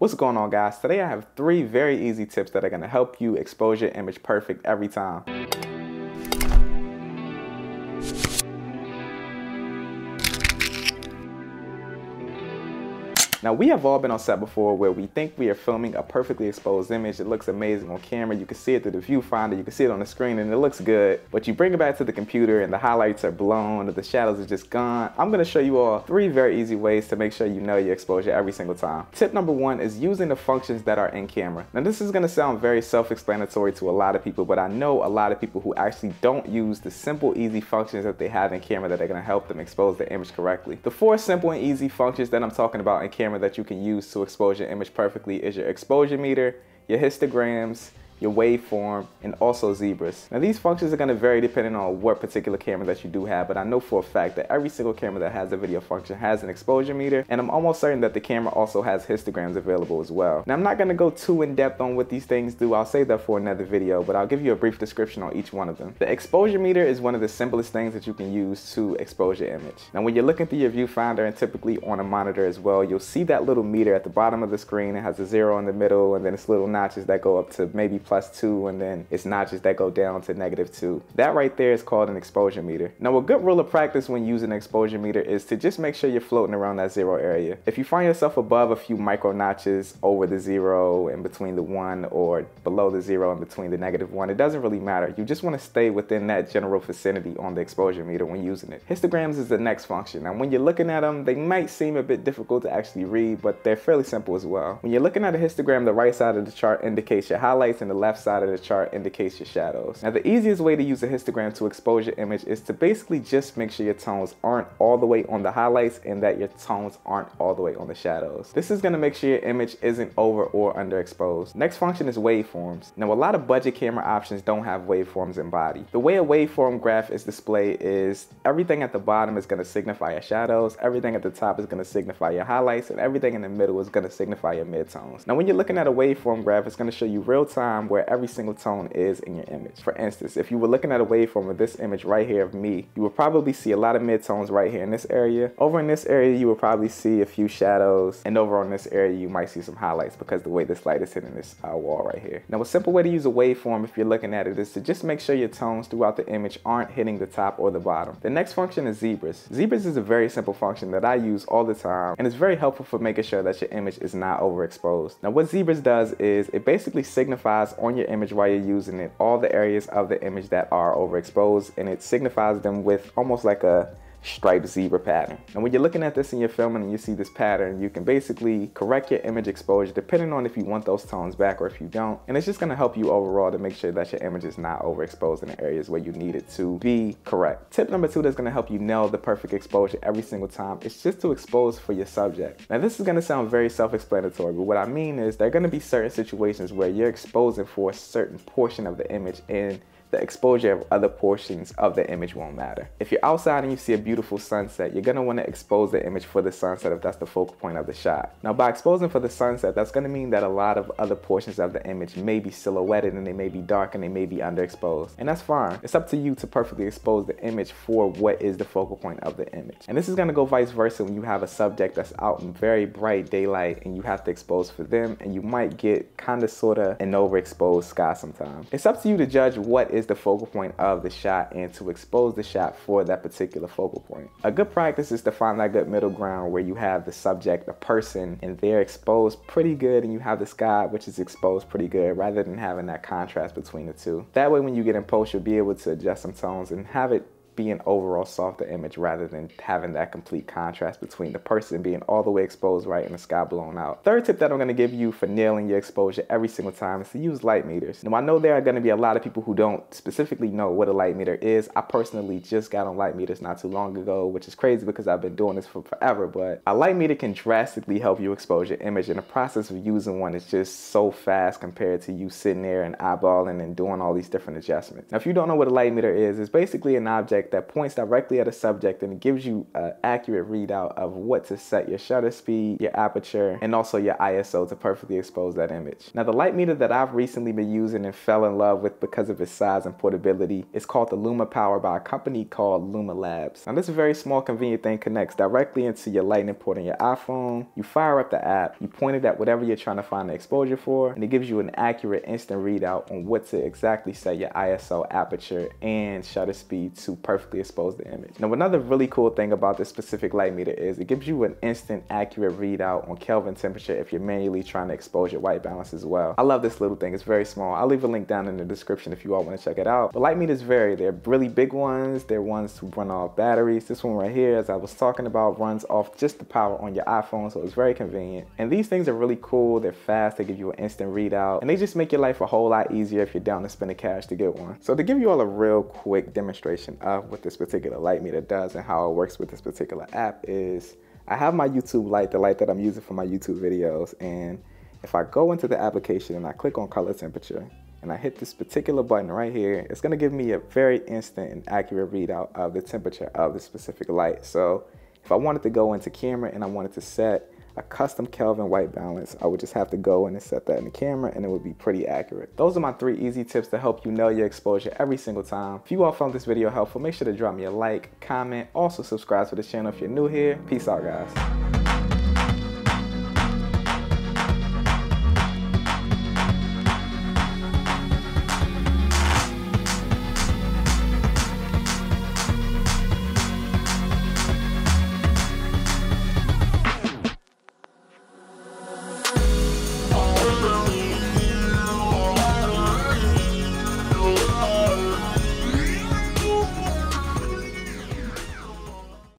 What's going on, guys? Today I have 3 very easy tips that are going to help you expose your image perfect every time. Now, we have all been on set before where we think we are filming a perfectly exposed image. It looks amazing on camera. You can see it through the viewfinder, you can see it on the screen, and it looks good. But you bring it back to the computer and the highlights are blown or the shadows are just gone. I'm going to show you all 3 very easy ways to make sure you know your exposure every single time. Tip number 1 is using the functions that are in camera. Now, this is going to sound very self-explanatory to a lot of people, but I know a lot of people who actually don't use the simple, easy functions that they have in camera that are going to help them expose the image correctly. The 4 simple and easy functions that I'm talking about in camera that you can use to expose your image perfectly is your exposure meter, your histograms, your waveform, and also zebras. Now, these functions are going to vary depending on what particular camera that you do have, but I know for a fact that every single camera that has a video function has an exposure meter, and I'm almost certain that the camera also has histograms available as well. Now, I'm not going to go too in depth on what these things do. I'll save that for another video, but I'll give you a brief description on each one of them. The exposure meter is one of the simplest things that you can use to expose your image. Now, when you're looking through your viewfinder and typically on a monitor as well, you'll see that little meter at the bottom of the screen. It has a 0 in the middle, and then it's little notches that go up to maybe +2, and then it's notches that go down to -2. That right there is called an exposure meter. Now, a good rule of practice when using an exposure meter is to just make sure you're floating around that 0 area. If you find yourself above a few micro notches, over the 0 and between the 1, or below the 0 and between the -1, it doesn't really matter. You just want to stay within that general vicinity on the exposure meter when using it. Histograms is the next function. Now, when you're looking at them, they might seem a bit difficult to actually read, but they're fairly simple as well. When you're looking at a histogram, the right side of the chart indicates your highlights and the left side of the chart indicates your shadows. Now, the easiest way to use a histogram to expose your image is to basically just make sure your tones aren't all the way on the highlights and that your tones aren't all the way on the shadows. This is going to make sure your image isn't over or underexposed. Next function is waveforms. Now, a lot of budget camera options don't have waveforms in body. The way a waveform graph is displayed is everything at the bottom is going to signify your shadows, everything at the top is going to signify your highlights, and everything in the middle is going to signify your midtones. Now, when you're looking at a waveform graph, it's going to show you real time where every single tone is in your image. For instance, if you were looking at a waveform of this image right here of me, you would probably see a lot of midtones right here in this area. Over in this area, you would probably see a few shadows, and over on this area, you might see some highlights because the way this light is hitting this wall right here. Now, a simple way to use a waveform if you're looking at it is to just make sure your tones throughout the image aren't hitting the top or the bottom. The next function is zebras. Zebras is a very simple function that I use all the time, and it's very helpful for making sure that your image is not overexposed. Now, what zebras does is it basically signifies on your image while you're using it all the areas of the image that are overexposed, and it signifies them with almost like a striped zebra pattern. And when you're looking at this in your filming and you see this pattern, you can basically correct your image exposure depending on if you want those tones back or if you don't, and it's just going to help you overall to make sure that your image is not overexposed in the areas where you need it to be correct. Tip number 2 that's going to help you nail the perfect exposure every single time is just to expose for your subject. Now, this is going to sound very self-explanatory, but what I mean is there are going to be certain situations where you're exposing for a certain portion of the image, and the exposure of other portions of the image won't matter. If you're outside and you see a beautiful sunset, you're gonna wanna expose the image for the sunset if that's the focal point of the shot. Now, by exposing for the sunset, that's gonna mean that a lot of other portions of the image may be silhouetted, and they may be dark, and they may be underexposed. And that's fine. It's up to you to perfectly expose the image for what is the focal point of the image. And this is gonna go vice versa when you have a subject that's out in very bright daylight and you have to expose for them, and you might get kinda sorta an overexposed sky sometimes. It's up to you to judge what is the focal point of the shot and to expose the shot for that particular focal point. A good practice is to find that good middle ground where you have the subject, the person, and they're exposed pretty good, and you have the sky, which is exposed pretty good, rather than having that contrast between the two. That way, when you get in post, you'll be able to adjust some tones and have it be an overall softer image rather than having that complete contrast between the person being all the way exposed right and the sky blown out. Third tip that I'm going to give you for nailing your exposure every single time is to use light meters. Now, I know there are going to be a lot of people who don't specifically know what a light meter is. I personally just got on light meters not too long ago, which is crazy because I've been doing this for forever, but a light meter can drastically help you expose your image, and the process of using one is just so fast compared to you sitting there and eyeballing and doing all these different adjustments. Now, if you don't know what a light meter is, it's basically an object object that points directly at a subject, and it gives you an accurate readout of what to set your shutter speed, your aperture, and also your ISO to perfectly expose that image. Now, the light meter that I've recently been using and fell in love with because of its size and portability is called the Lumu Power by a company called Luma Labs. Now, this very small convenient thing connects directly into your lightning port on your iPhone. You fire up the app, you point it at whatever you're trying to find the exposure for, and it gives you an accurate instant readout on what to exactly set your ISO, aperture, and shutter speed to perfectly expose the image. Now, another really cool thing about this specific light meter is it gives you an instant accurate readout on Kelvin temperature if you're manually trying to expose your white balance as well. I love this little thing, it's very small. I'll leave a link down in the description if you all want to check it out. But light meters vary. They're really big ones, they're ones who run off batteries. This one right here, as I was talking about, runs off just the power on your iPhone, so it's very convenient. And these things are really cool, they're fast, they give you an instant readout, and they just make your life a whole lot easier if you're down to spend the cash to get one. So to give you all a real quick demonstration of what this particular light meter does and how it works with this particular app is, I have my YouTube light, the light that I'm using for my YouTube videos, and if I go into the application and I click on color temperature, and I hit this particular button right here, it's gonna give me a very instant and accurate readout of the temperature of the specific light. So if I wanted to go into camera and I wanted to set a custom Kelvin white balance, I would just have to go in and set that in the camera and it would be pretty accurate. Those are my 3 easy tips to help you nail your exposure every single time. If you all found this video helpful, make sure to drop me a like, comment, also subscribe to the channel if you're new here. Peace out, guys.